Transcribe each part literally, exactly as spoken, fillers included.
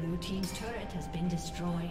Blue team's turret has been destroyed.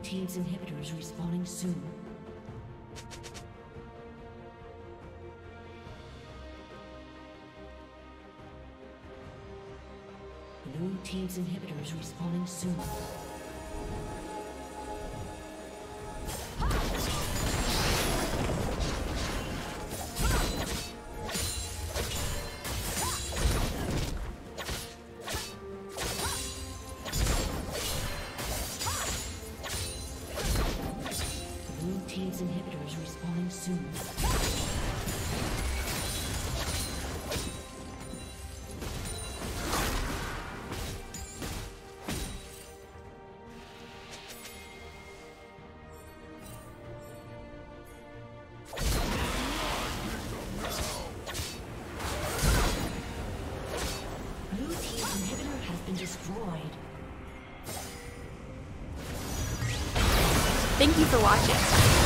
Team's inhibitor is respawning soon. Blue team's inhibitor is respawning soon. destroyed. Thank you for watching.